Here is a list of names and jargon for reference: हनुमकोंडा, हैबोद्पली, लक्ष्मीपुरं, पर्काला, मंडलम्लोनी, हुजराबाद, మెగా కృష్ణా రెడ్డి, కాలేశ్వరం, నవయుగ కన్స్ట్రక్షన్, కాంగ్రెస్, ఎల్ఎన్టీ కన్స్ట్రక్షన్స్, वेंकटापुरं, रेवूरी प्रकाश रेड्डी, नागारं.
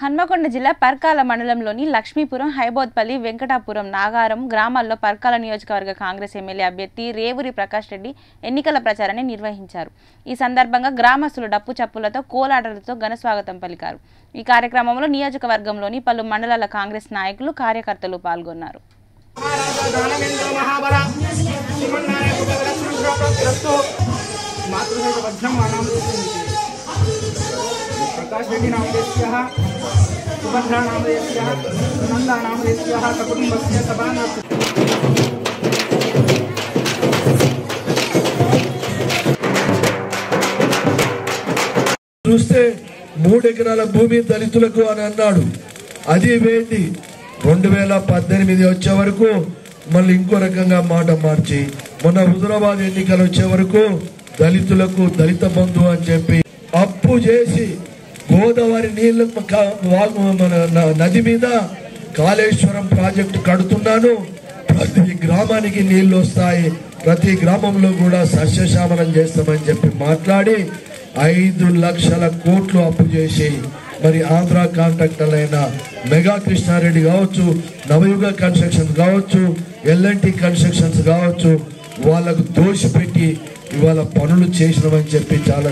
हनुमकोंडा जिला पर्काला मंडलम्लोनी लक्ष्मीपुरं हैबोद्पली वेंकटापुरं नागारं ग्रामाल्लो पर्काला नियोजकवर्ग कांग्रेस एम्मेल्ये अभ्यर्थी रेवूरी प्रकाश रेड्डी एन्निकल प्रचाराన్ని నిర్వహించారు। ఈ సందర్భంగా గ్రామస్తులు డప్పు చప్పులతో కోలాటలతో ఘన స్వాగతం పలికారు। ఈ కార్యక్రమంలో నియోజకవర్గంలోని పలు మండలాల కాంగ్రెస్ నాయకులు కార్యకర్తలు పాల్గొన్నారు। प्रकाश रेड्डी नामदेश्यः सुभद्रा नामदेश्यः नंदा नामदेश्यः सकुटुम्बस्य सभानाथ। చూస్తే 3 ఎకరాల భూమి దళితులకు అని అన్నాడు। అది వేటి 2018 వచ్చే వరకు మళ్ళీ ఇంకో రకంగా మాట మార్చి మన హుజరాబాద్ ఎన్నికలు వచ్చే వరకు దళితులకు దళిత బంధు అని చెప్పి అప్పు చేసి గోదావరి నీళ్లు నది మీద కాలేశ్వరం ప్రాజెక్ట్ కడుతున్నాను। ప్రతి గ్రామానికి నీళ్లు వస్తాయి, ప్రతి గ్రామంలో కూడా సస్యశ్యామలం చేస్తామని చెప్పి మాట్లాడి 5 లక్షల కోట్లు అప్పు చేసి మరి ఆంధ్ర కాంట్రాక్టర్లైన మెగా కృష్ణా రెడ్డి కావచ్చు, నవయుగ కన్స్ట్రక్షన్ కావచ్చు, ఎల్ఎన్టీ కన్స్ట్రక్షన్స్ కావచ్చు, వాళ్ళకు దోషి పెట్టి ఇవాళ పనులు చేసినామని చెప్పి చాలా